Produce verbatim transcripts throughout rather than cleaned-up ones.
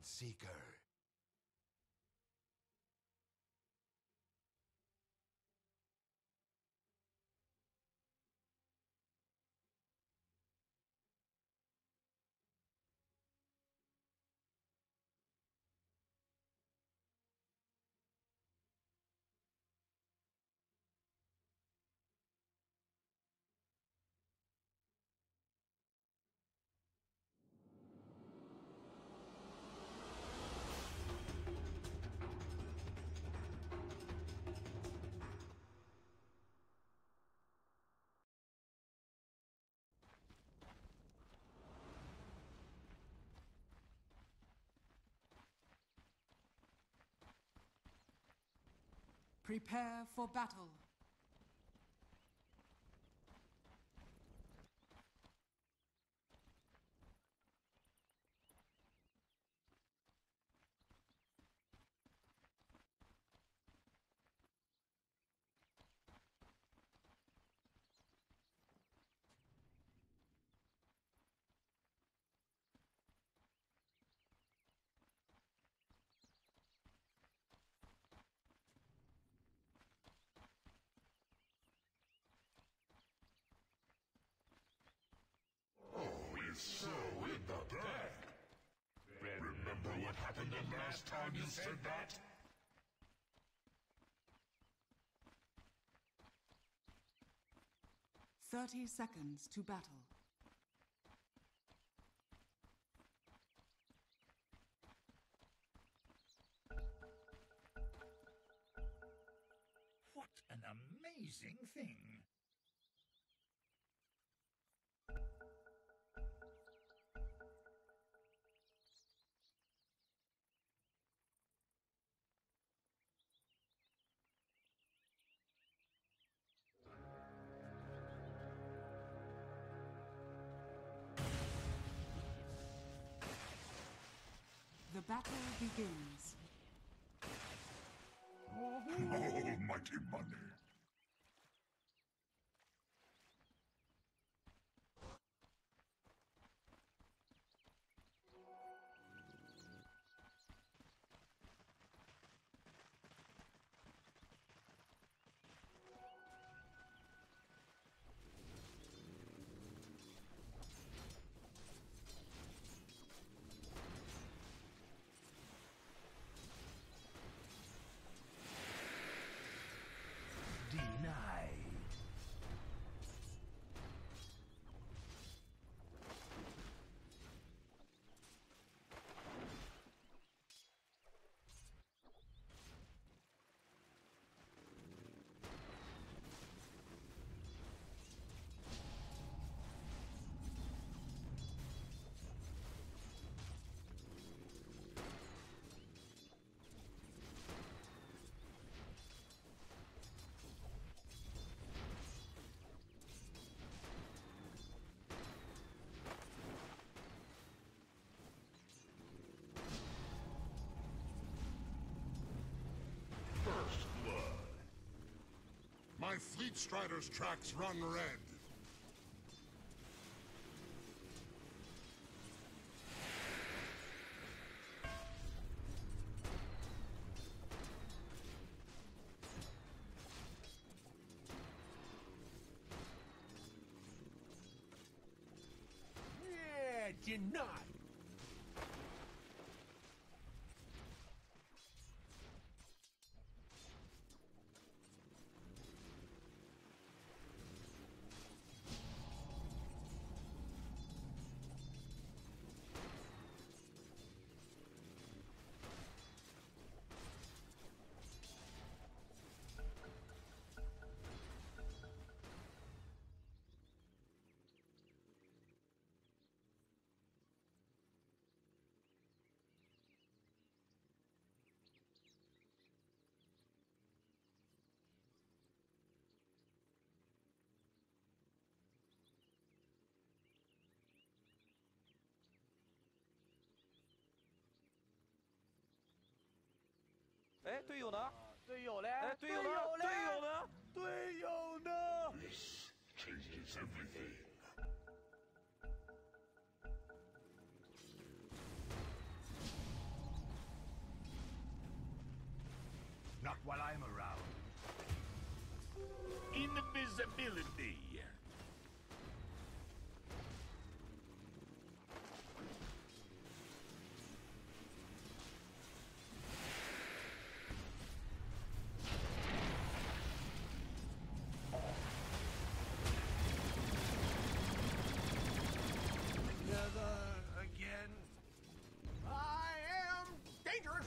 Bloodseeker. Prepare for battle. So in the black. Remember what happened the last time you said that? Thirty seconds to battle. What an amazing thing! The battle begins. Almighty money. My Fleet Strider's tracks run red. Yeah, denied.哎，队友呢？队友嘞？哎，队友呢？队友呢？队友呢？ This changes everything. while I'm around. Invisibility. Again. I am dangerous.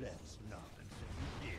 Let's not until you did.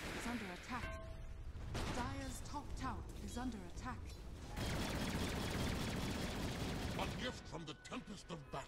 is under attack. Dire's top tower is under attack. A gift from the Tempest of Battle.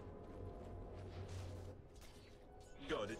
Got it.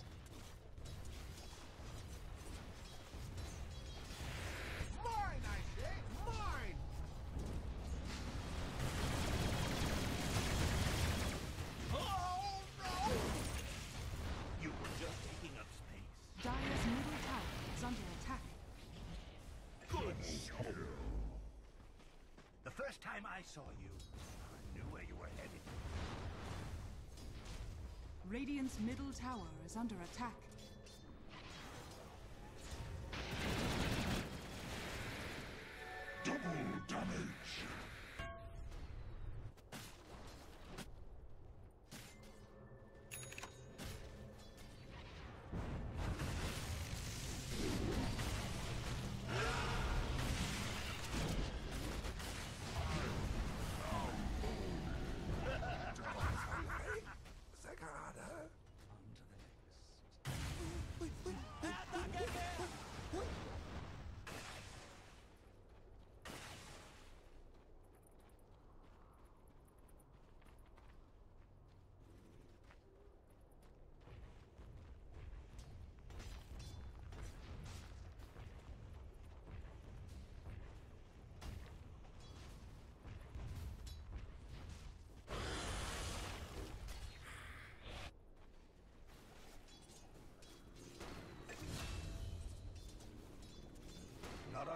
Mine, I say! Mine! Oh, no! You were just taking up space. Dire's middle tower is under attack. Good show. The first time I saw you, knew where you were headed. Radiant's middle tower is under attack. Double damage!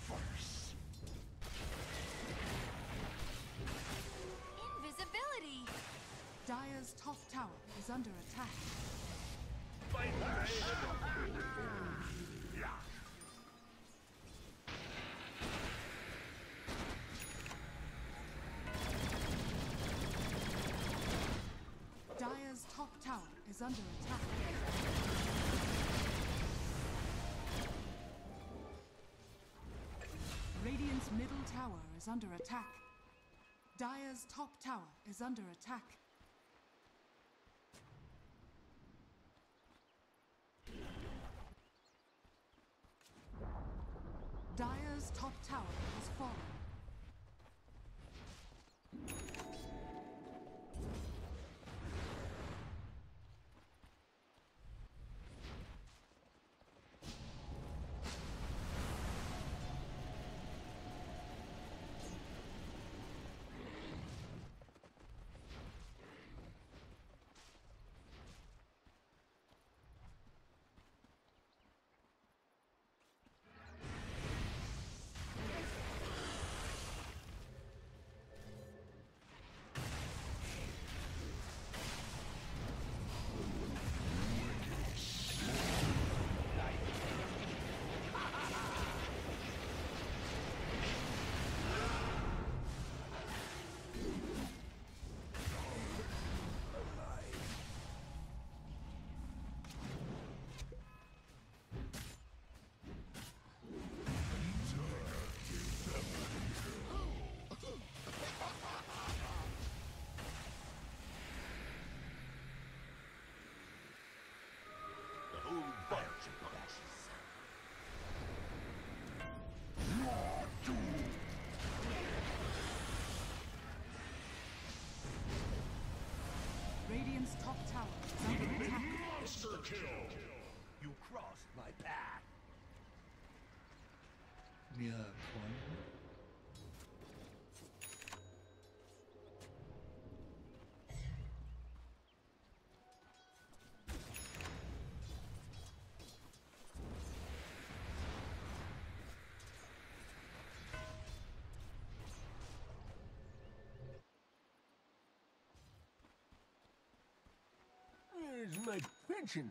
First. Invisibility! Dire's top tower is under attack. Fight me! Yeah. Dire's top tower is under attack. Radiant's middle tower is under attack. Dire's top tower is under attack. Dire's top tower has fallen. Radiant's top tower is under attack. Monster kill! You crossed my path. Yeah, one. Where's my pension?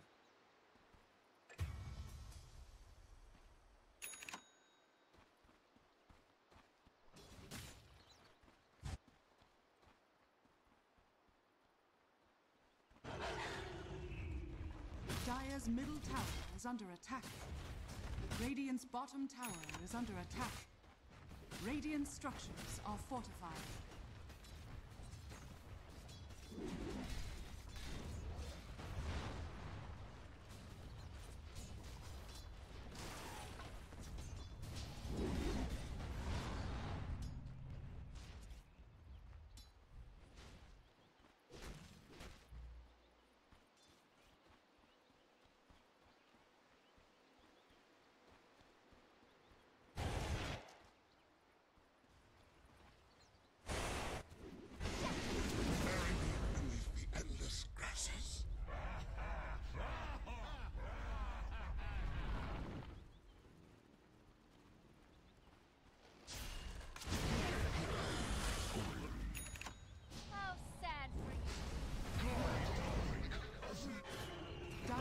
Dire's middle tower is under attack. Radiant's bottom tower is under attack. Radiant structures are fortified.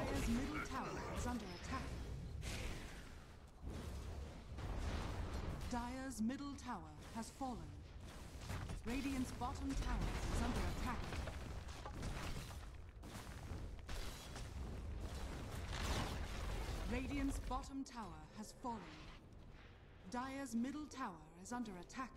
Dire's middle tower is under attack. Dire's middle tower has fallen. Radiant's bottom tower is under attack. Radiant's bottom tower has fallen. Dyer's middle tower is under attack.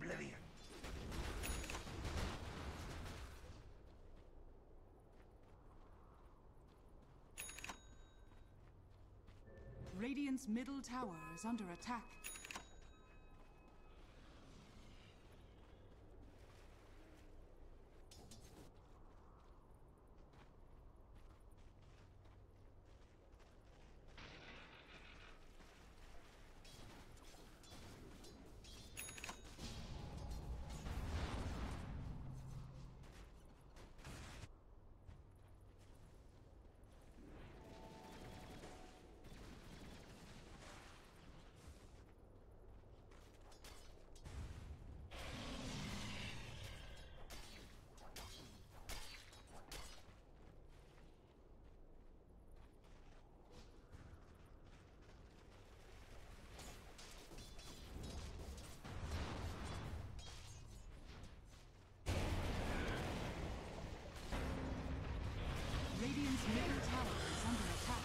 Oblivion. Radiant's middle tower is under attack. Radiant's middle tower is under attack.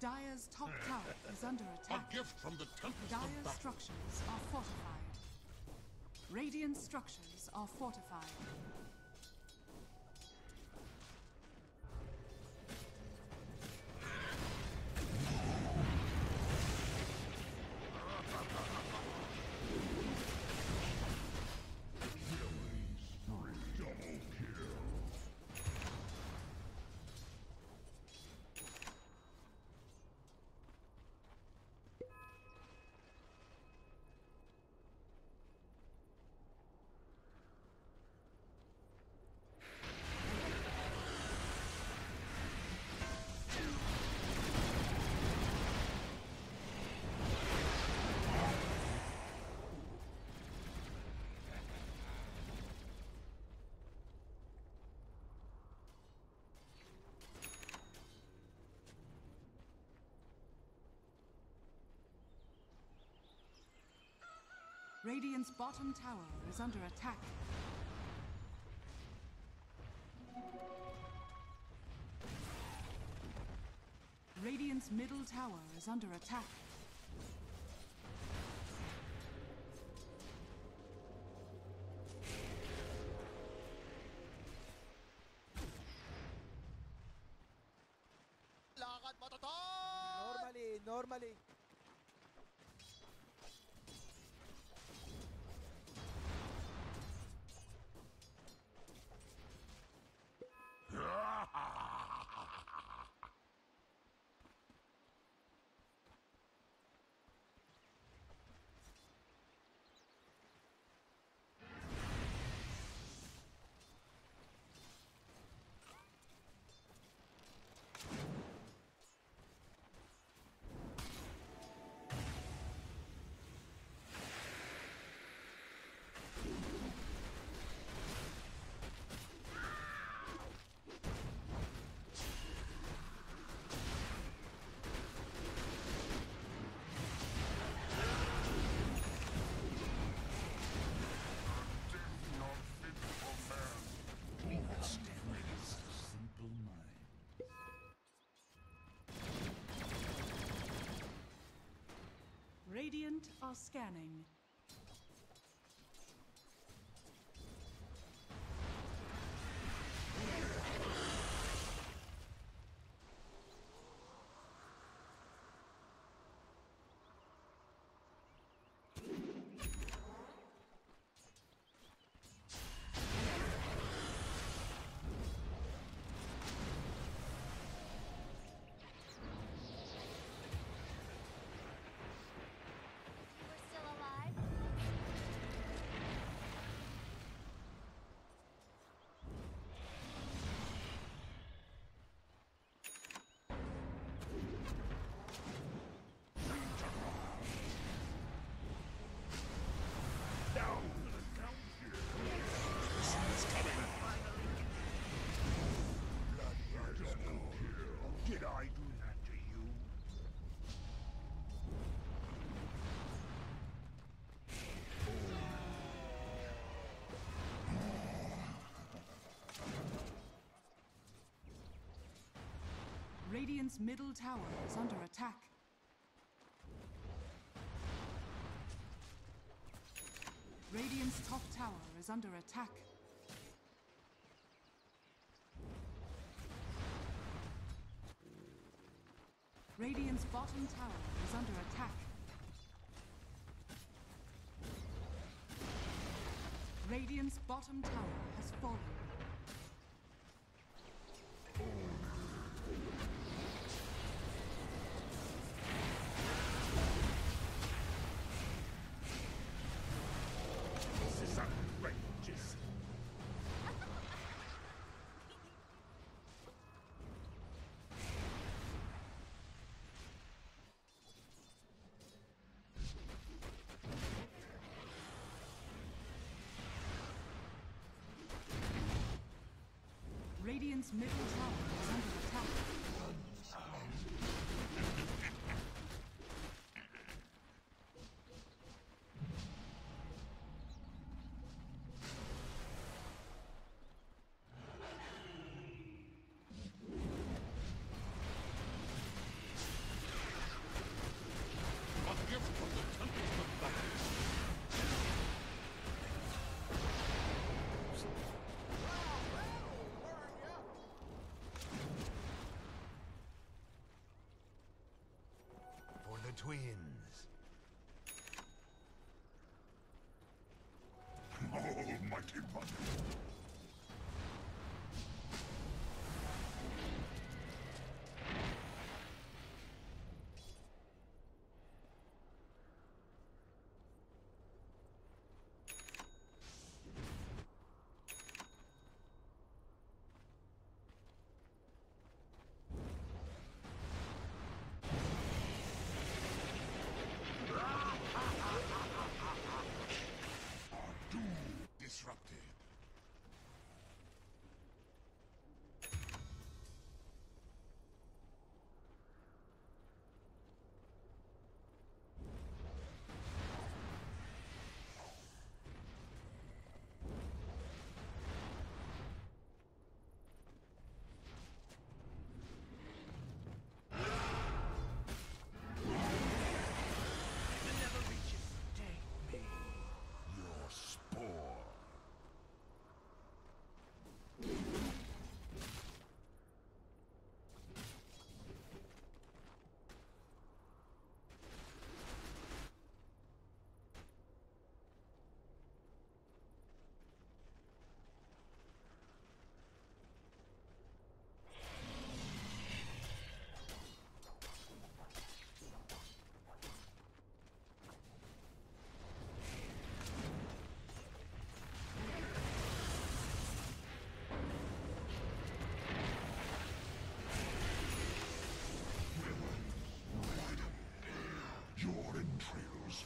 Dyer's top tower is under attack. A gift from the Tempest of Battle. Dyer's structures are fortified. Radiant structures are fortified. Radiant's bottom tower is under attack. Radiant's middle tower is under attack. Normally, normally. Radiant are scanning. Radiant's middle tower is under attack. Radiant's top tower is under attack. Radiant's bottom tower is under attack. Radiant's bottom tower has fallen. Radiant's middle tower is under attack. Twins. Oh, mighty one.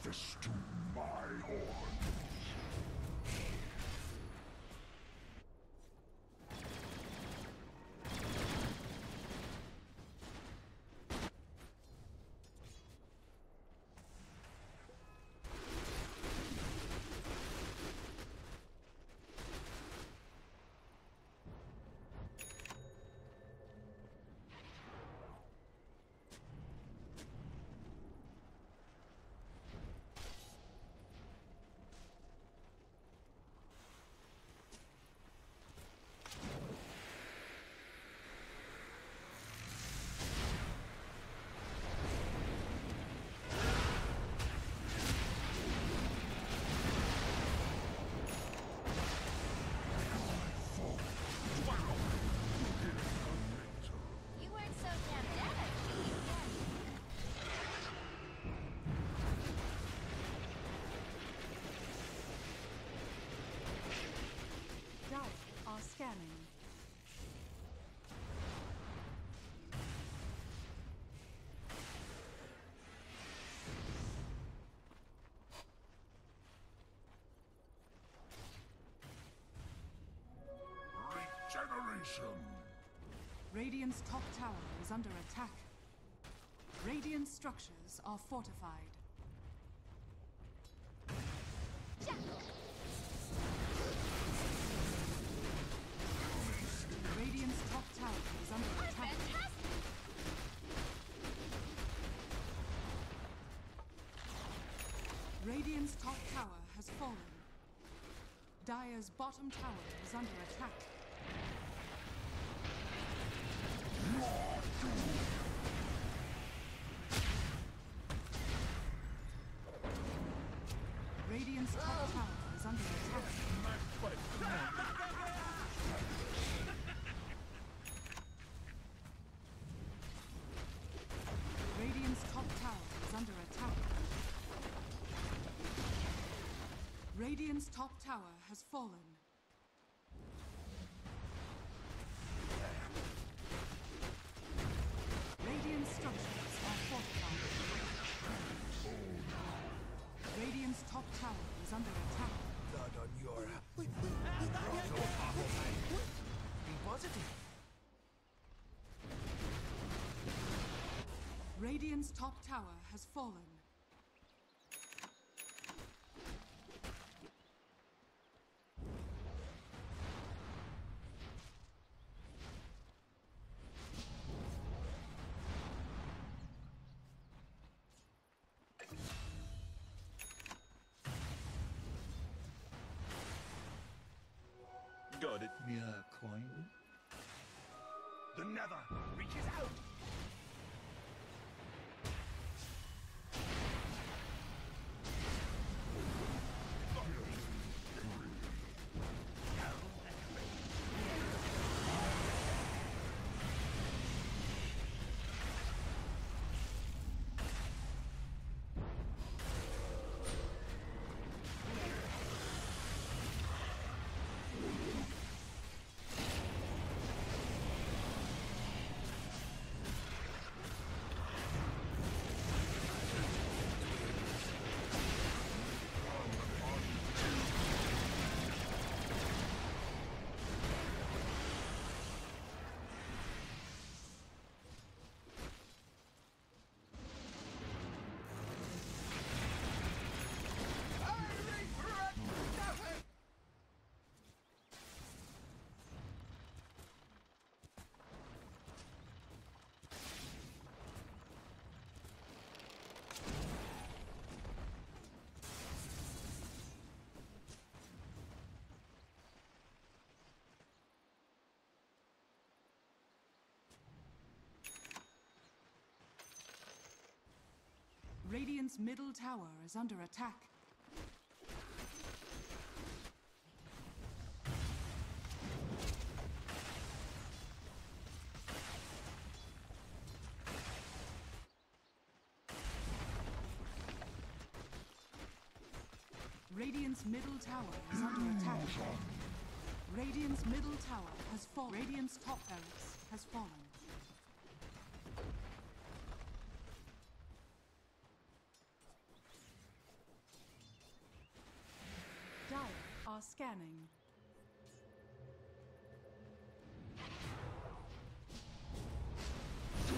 Festoon my horn. Radiant's top tower is under attack. Radiant structures are fortified. Radiant's top tower is under attack. Radiant's top tower has fallen. Dire's bottom tower is under attack. Radiant's top tower is under attack. Radiant's top tower is under attack. Radiant's top tower has fallen. Radiant structures are fortified. Radiant's top tower is under attack. Blood on your... Wait, wait, wait, wait, Be positive. Radiant's top tower has fallen. Got it. Yeah, coin. The Nether reaches out. Radiant's middle tower is under attack. Radiant's middle tower is under attack. Radiant's middle tower has fallen. Radiant's top barracks has fallen. Are scanning. No.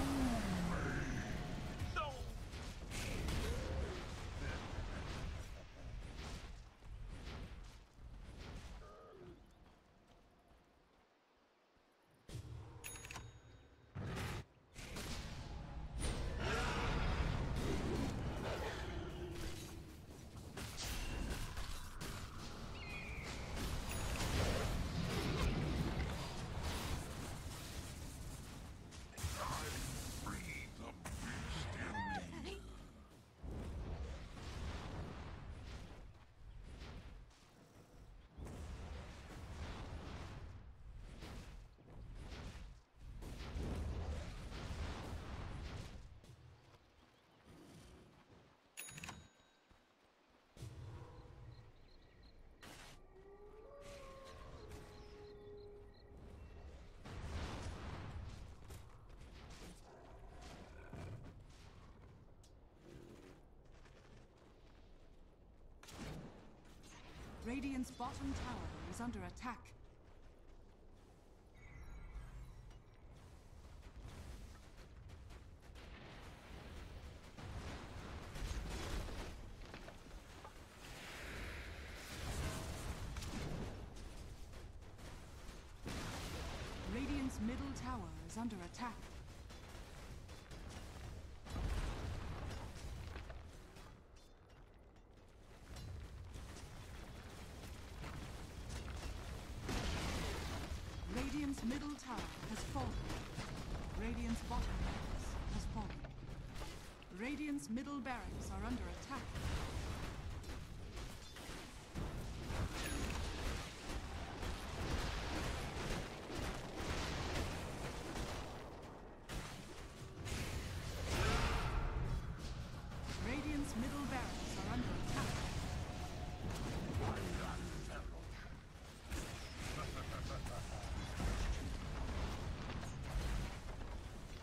Radiant's bottom tower is under attack. tower is under attack. Radiant's middle tower has fallen. Radiant's bottom barracks has fallen. Radiant's middle barracks are under attack. Radiant's middle barracks are under attack.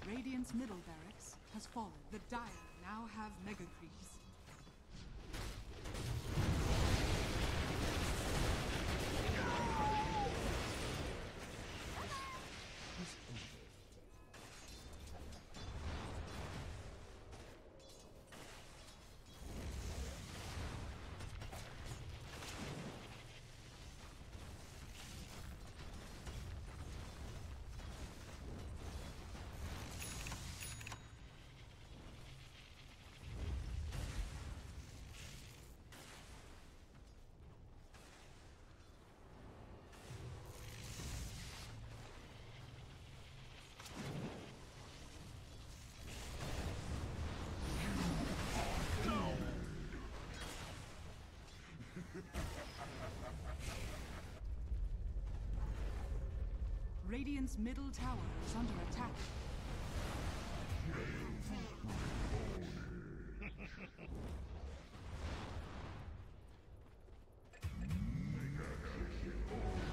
Radiant's middle barracks has fallen. The Dire now have mega creeps. Radiant's middle tower is under attack.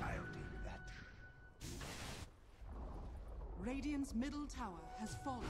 I'll do that. Radiant's middle tower has fallen.